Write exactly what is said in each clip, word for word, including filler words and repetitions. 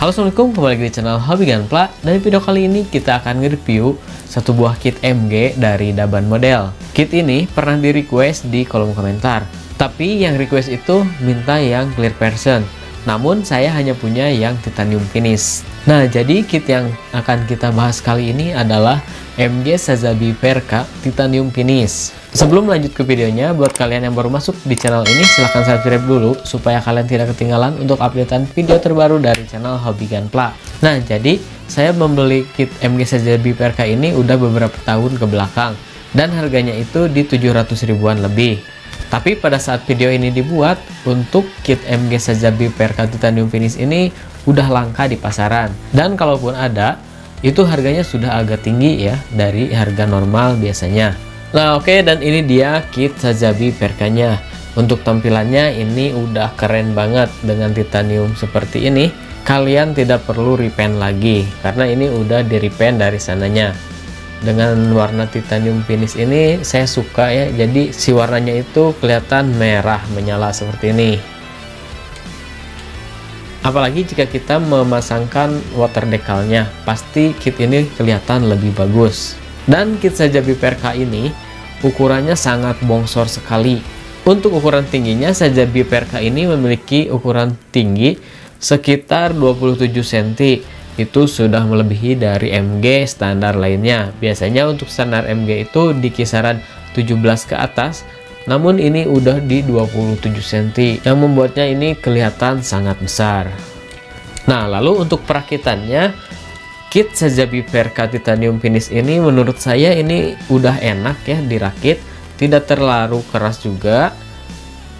Halo, assalamualaikum, kembali lagi di channel Hobby Gunpla. Dari video kali ini kita akan nge-review satu buah kit M G dari Daban Model. Kit ini pernah di request di kolom komentar, tapi yang request itu minta yang clear version. Namun saya hanya punya yang Titanium Finish. Nah, jadi kit yang akan kita bahas kali ini adalah M G Sazabi Ver.Ka Titanium Finish. Sebelum lanjut ke videonya, buat kalian yang baru masuk di channel ini silahkan subscribe dulu supaya kalian tidak ketinggalan untuk updatean video terbaru dari channel Hobby Gunpla. Nah, jadi saya membeli kit M G Sazabi Ver.Ka ini udah beberapa tahun ke belakang dan harganya itu di tujuh ratus ribuan lebih. Tapi pada saat video ini dibuat, untuk kit M G Sazabi Ver.Ka Titanium Finish ini udah langka di pasaran. Dan kalaupun ada, itu harganya sudah agak tinggi ya dari harga normal biasanya. Nah oke, okay, dan ini dia kit Sazabi Ver.Ka-nya. Untuk tampilannya ini udah keren banget dengan titanium seperti ini. Kalian tidak perlu repaint lagi karena ini udah di repaint dari sananya. Dengan warna titanium finish ini saya suka ya, jadi si warnanya itu kelihatan merah menyala seperti ini. Apalagi jika kita memasangkan water decalnya, pasti kit ini kelihatan lebih bagus. Dan kit Sazabi Ver.Ka ini ukurannya sangat bongsor sekali. Untuk ukuran tingginya, Sazabi Ver.Ka ini memiliki ukuran tinggi sekitar dua puluh tujuh sentimeter. Itu sudah melebihi dari M G standar lainnya. Biasanya untuk standar M G itu di kisaran tujuh belas ke atas, namun ini udah di dua puluh tujuh sentimeter yang membuatnya ini kelihatan sangat besar. Nah, lalu untuk perakitannya, kit Sazabi Ver.Ka Titanium Finish ini menurut saya ini udah enak ya dirakit, tidak terlalu keras juga.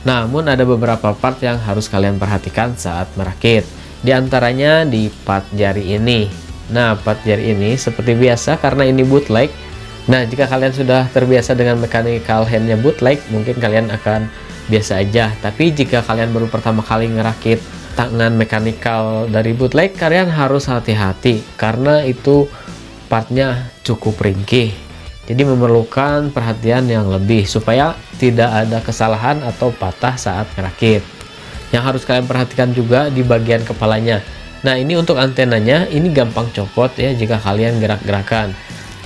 Namun ada beberapa part yang harus kalian perhatikan saat merakit. Di antaranya di part jari ini. Nah, part jari ini seperti biasa karena ini bootleg. Nah, jika kalian sudah terbiasa dengan mechanical handnya bootleg, mungkin kalian akan biasa aja. Tapi jika kalian baru pertama kali ngerakit tangan mechanical dari bootleg, kalian harus hati-hati karena itu partnya cukup ringkih. Jadi memerlukan perhatian yang lebih supaya tidak ada kesalahan atau patah saat ngerakit. Yang harus kalian perhatikan juga di bagian kepalanya. Nah, ini untuk antenanya, ini gampang copot ya jika kalian gerak-gerakan.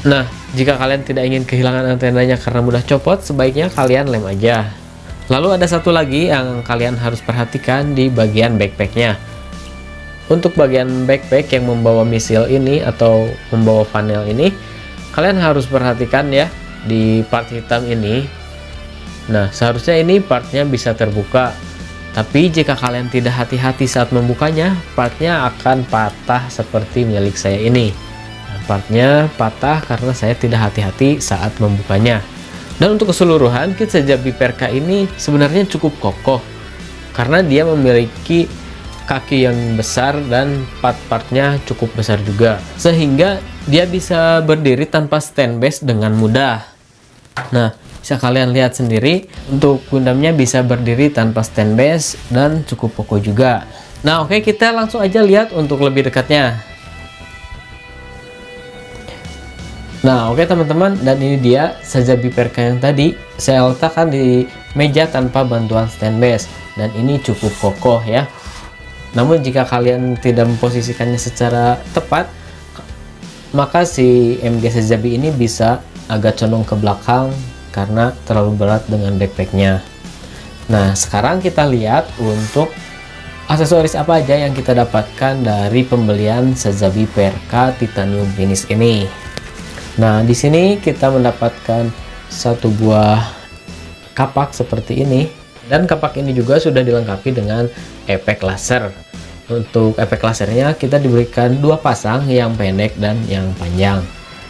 Nah, jika kalian tidak ingin kehilangan antenanya karena mudah copot, sebaiknya kalian lem aja. Lalu ada satu lagi yang kalian harus perhatikan di bagian backpacknya. Untuk bagian backpack yang membawa misil ini atau membawa panel ini, kalian harus perhatikan ya di part hitam ini. Nah, seharusnya ini partnya bisa terbuka. Tapi jika kalian tidak hati-hati saat membukanya, partnya akan patah seperti milik saya ini. Partnya patah karena saya tidak hati-hati saat membukanya. Dan untuk keseluruhan, kit Sazabi Ver.Ka ini sebenarnya cukup kokoh karena dia memiliki kaki yang besar dan part-partnya cukup besar juga, sehingga dia bisa berdiri tanpa stand base dengan mudah. Nah, bisa kalian lihat sendiri, untuk Gundamnya bisa berdiri tanpa stand base dan cukup kokoh juga. Nah oke, kita langsung aja lihat untuk lebih dekatnya. Nah oke teman-teman, dan ini dia Sazabi Ver.Ka yang tadi saya letakkan di meja tanpa bantuan stand base, dan ini cukup kokoh ya. Namun jika kalian tidak memposisikannya secara tepat, maka si M G Sazabi ini bisa agak condong ke belakang karena terlalu berat dengan backpacknya. Nah, sekarang kita lihat untuk aksesoris apa aja yang kita dapatkan dari pembelian Sazabi Ver.Ka Titanium Finish ini. Nah, di sini kita mendapatkan satu buah kapak seperti ini, dan kapak ini juga sudah dilengkapi dengan efek laser. Untuk efek lasernya kita diberikan dua pasang, yang pendek dan yang panjang.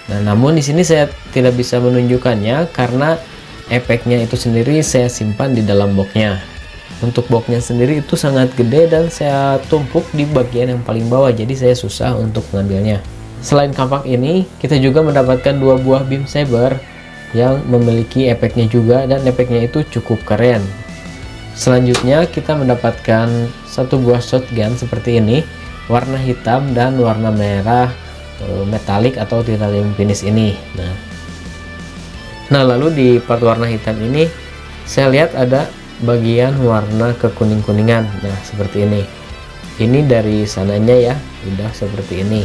Nah, namun di sini saya tidak bisa menunjukkannya karena efeknya itu sendiri saya simpan di dalam boxnya. Untuk boxnya sendiri itu sangat gede dan saya tumpuk di bagian yang paling bawah, jadi saya susah untuk mengambilnya. Selain kapak ini, kita juga mendapatkan dua buah beam saber yang memiliki efeknya juga, dan efeknya itu cukup keren. Selanjutnya kita mendapatkan satu buah shotgun seperti ini, warna hitam dan warna merah metalik atau titanium finish ini. Nah, nah lalu di part warna hitam ini saya lihat ada bagian warna kekuning-kuningan. Nah, seperti ini. Ini dari sananya ya, udah seperti ini.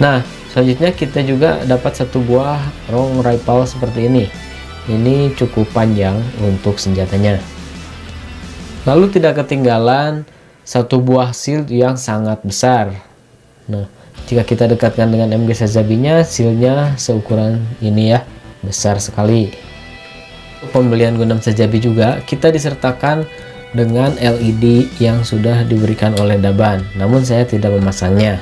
Nah, selanjutnya kita juga dapat satu buah long rifle seperti ini. Ini cukup panjang untuk senjatanya. Lalu tidak ketinggalan satu buah shield yang sangat besar. Nah, jika kita dekatkan dengan M G Sazabi-nya, shieldnya seukuran ini ya, besar sekali. Untuk pembelian Gundam Sazabi juga kita disertakan dengan L E D yang sudah diberikan oleh Daban, namun saya tidak memasangnya.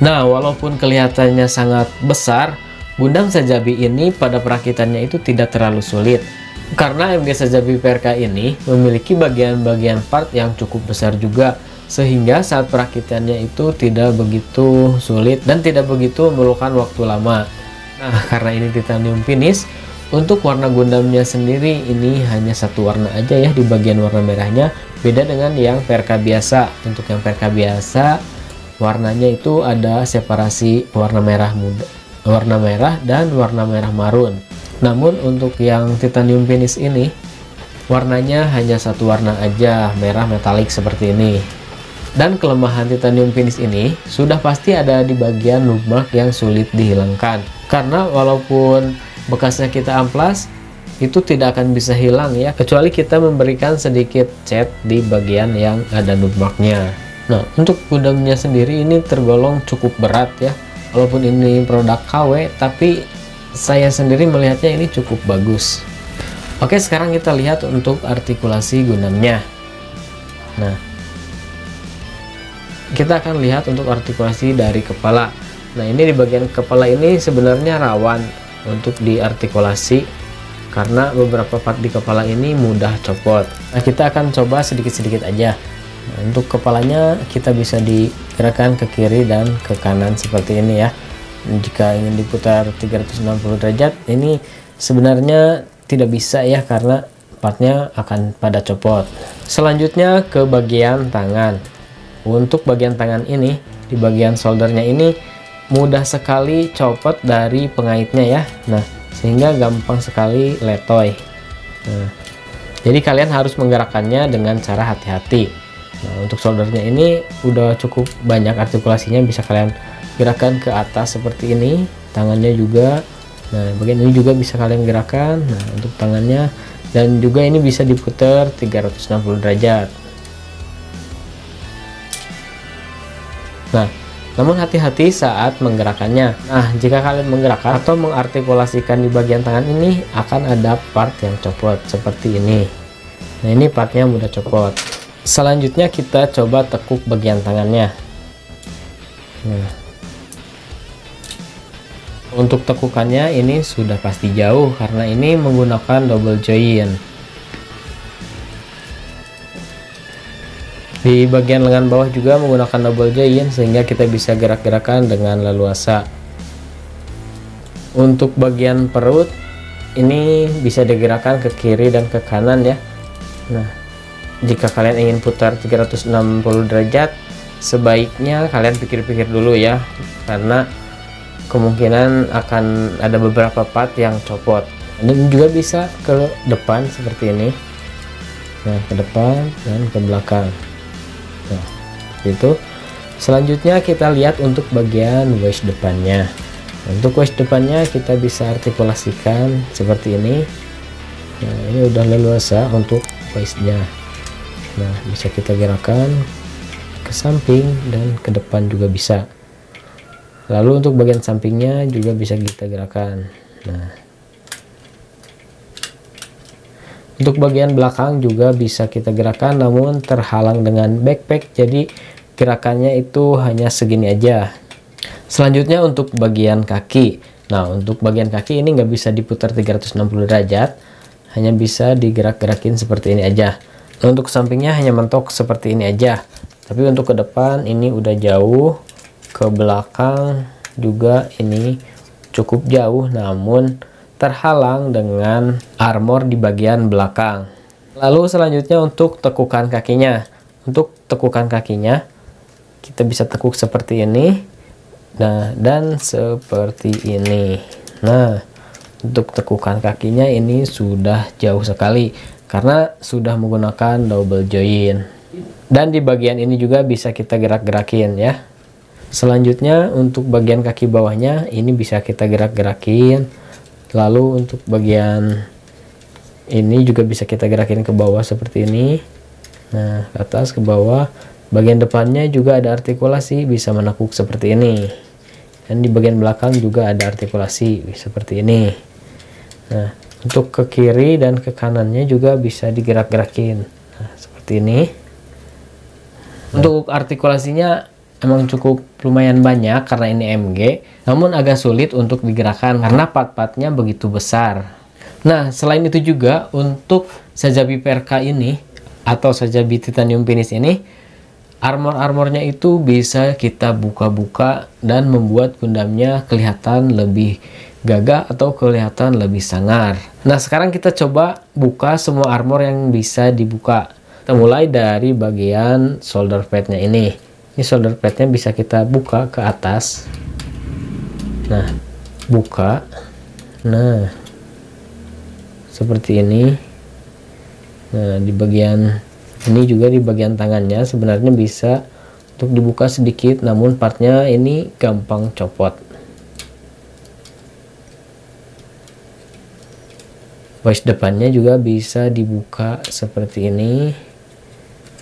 Nah, walaupun kelihatannya sangat besar, Gundam Sazabi ini pada perakitannya itu tidak terlalu sulit. Karena M G Sazabi Ver.Ka ini memiliki bagian-bagian part yang cukup besar juga, sehingga saat perakitannya itu tidak begitu sulit dan tidak begitu memerlukan waktu lama. Nah, karena ini Titanium Finish, untuk warna Gundamnya sendiri ini hanya satu warna aja ya di bagian warna merahnya, beda dengan yang Ver.Ka biasa. Untuk yang Ver.Ka biasa, warnanya itu ada separasi warna merah muda, warna merah dan warna merah marun. Namun untuk yang Titanium Finish ini warnanya hanya satu warna aja, merah metalik seperti ini. Dan kelemahan Titanium Finish ini sudah pasti ada di bagian loopmark yang sulit dihilangkan. Karena walaupun bekasnya kita amplas, itu tidak akan bisa hilang ya, kecuali kita memberikan sedikit cat di bagian yang ada loopmarknya. Nah, untuk Gundamnya sendiri ini tergolong cukup berat ya, walaupun ini produk K W, tapi saya sendiri melihatnya ini cukup bagus. Oke, sekarang kita lihat untuk artikulasi Gundamnya. Nah, kita akan lihat untuk artikulasi dari kepala. Nah, ini di bagian kepala ini sebenarnya rawan untuk diartikulasi karena beberapa part di kepala ini mudah copot. Nah, kita akan coba sedikit-sedikit aja. Nah, untuk kepalanya kita bisa digerakkan ke kiri dan ke kanan seperti ini ya. Jika ingin diputar tiga ratus enam puluh derajat, ini sebenarnya tidak bisa ya karena partnya akan pada copot. Selanjutnya ke bagian tangan. Untuk bagian tangan ini, di bagian soldernya ini mudah sekali copot dari pengaitnya ya. Nah, sehingga gampang sekali letoy. Nah, jadi kalian harus menggerakkannya dengan cara hati-hati. Nah, untuk soldernya ini udah cukup banyak artikulasinya, bisa kalian gerakkan ke atas seperti ini. Tangannya juga, nah bagian ini juga bisa kalian gerakkan. Nah, untuk tangannya, dan juga ini bisa diputar tiga ratus enam puluh derajat. Nah, namun hati-hati saat menggerakkannya. Nah, jika kalian menggerakkan atau mengartikulasikan di bagian tangan ini, akan ada part yang copot seperti ini. Nah, ini partnya mudah copot. Selanjutnya kita coba tekuk bagian tangannya. Nah, untuk tekukannya ini sudah pasti jauh karena ini menggunakan double joint. Di bagian lengan bawah juga menggunakan double joint sehingga kita bisa gerak-gerakan dengan leluasa. Untuk bagian perut ini bisa digerakkan ke kiri dan ke kanan ya. Nah, jika kalian ingin putar tiga ratus enam puluh derajat, sebaiknya kalian pikir-pikir dulu ya, karena kemungkinan akan ada beberapa part yang copot. Dan juga bisa ke depan seperti ini. Nah, ke depan dan ke belakang. Nah, itu. Selanjutnya kita lihat untuk bagian waist depannya. Untuk waist depannya kita bisa artikulasikan seperti ini. Nah, ini udah leluasa untuk waistnya. Nah, bisa kita gerakkan ke samping dan ke depan juga bisa. Lalu untuk bagian sampingnya juga bisa kita gerakkan. Nah, untuk bagian belakang juga bisa kita gerakkan, namun terhalang dengan backpack, jadi gerakannya itu hanya segini aja. Selanjutnya untuk bagian kaki. Nah, untuk bagian kaki ini nggak bisa diputar tiga ratus enam puluh derajat, hanya bisa digerak-gerakin seperti ini aja. Untuk sampingnya hanya mentok seperti ini aja, tapi untuk ke depan ini udah jauh, ke belakang juga ini cukup jauh namun terhalang dengan armor di bagian belakang. Lalu selanjutnya untuk tekukan kakinya. Untuk tekukan kakinya kita bisa tekuk seperti ini, nah dan seperti ini. Nah, untuk tekukan kakinya ini sudah jauh sekali karena sudah menggunakan double joint. Dan di bagian ini juga bisa kita gerak-gerakin ya. Selanjutnya untuk bagian kaki bawahnya ini bisa kita gerak-gerakin. Lalu untuk bagian ini juga bisa kita gerakin ke bawah seperti ini. Nah, ke atas, ke bawah. Bagian depannya juga ada artikulasi, bisa menekuk seperti ini. Dan di bagian belakang juga ada artikulasi seperti ini. Nah, untuk ke kiri dan ke kanannya juga bisa digerak-gerakin. Nah, seperti ini. Nah. Untuk artikulasinya emang cukup lumayan banyak karena ini M G, namun agak sulit untuk digerakkan karena part-partnya begitu besar. Nah, selain itu juga untuk Sazabi Ver.Ka ini atau Sazabi Titanium Finish ini, armor-armornya itu bisa kita buka-buka dan membuat Gundamnya kelihatan lebih gagah atau kelihatan lebih sangar. Nah, sekarang kita coba buka semua armor yang bisa dibuka. Kita mulai dari bagian shoulder pad-nya ini. Ini shoulder pad-nya bisa kita buka ke atas. Nah, buka. Nah, seperti ini. Nah, di bagian ini juga di bagian tangannya sebenarnya bisa untuk dibuka sedikit, namun partnya ini gampang copot. Waist depannya juga bisa dibuka seperti ini.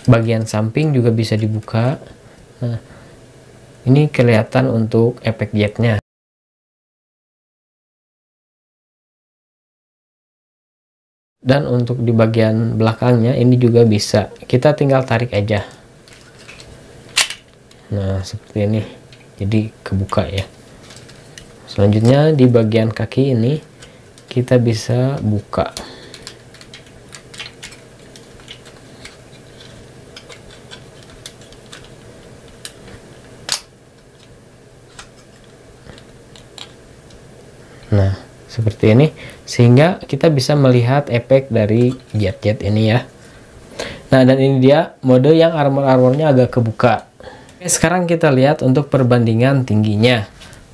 Bagian samping juga bisa dibuka. Nah, ini kelihatan untuk efek jetnya. Dan untuk di bagian belakangnya ini juga bisa kita tinggal tarik aja. Nah, seperti ini. Jadi kebuka ya. Selanjutnya di bagian kaki ini kita bisa buka. Nah, seperti ini, sehingga kita bisa melihat efek dari jet-jet ini ya. Nah, dan ini dia mode yang armor-armornya agak kebuka. Oke, sekarang kita lihat untuk perbandingan tingginya.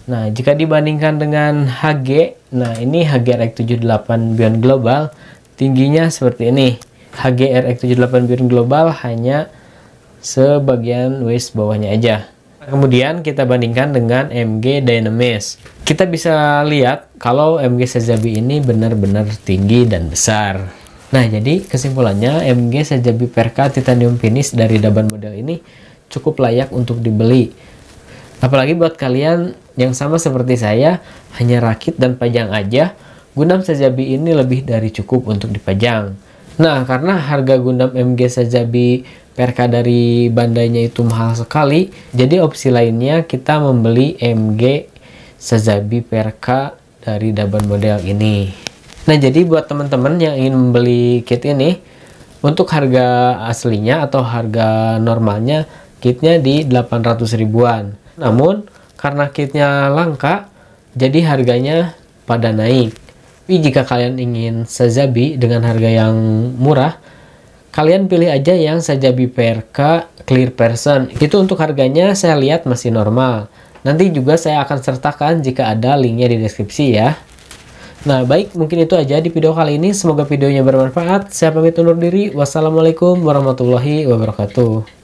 Nah, jika dibandingkan dengan H G, nah ini H G R X tujuh delapan Bion Global, tingginya seperti ini. H G R X tujuh delapan Bion Global hanya sebagian waist bawahnya aja. Kemudian kita bandingkan dengan M G Dynamis. Kita bisa lihat kalau M G Sazabi ini benar-benar tinggi dan besar. Nah, jadi kesimpulannya M G Sazabi Ver.Ka Titanium Finish dari Daban Model ini cukup layak untuk dibeli. Apalagi buat kalian yang sama seperti saya, hanya rakit dan pajang aja, Gundam Sazabi ini lebih dari cukup untuk dipajang. Nah, karena harga Gundam M G Sazabi Ver.Ka dari bandainya itu mahal sekali, jadi opsi lainnya kita membeli M G Sazabi Ver.Ka dari Daban Model ini. Nah, jadi buat teman-teman yang ingin membeli kit ini, untuk harga aslinya atau harga normalnya kitnya di delapan ratus ribuan. Namun karena kitnya langka, jadi harganya pada naik. Tapi jika kalian ingin Sazabi dengan harga yang murah, kalian pilih aja yang Sazabi Ver.Ka Clear Person. Itu untuk harganya saya lihat masih normal. Nanti juga saya akan sertakan jika ada linknya di deskripsi ya. Nah, baik, mungkin itu aja di video kali ini. Semoga videonya bermanfaat. Saya pamit undur diri. Wassalamualaikum warahmatullahi wabarakatuh.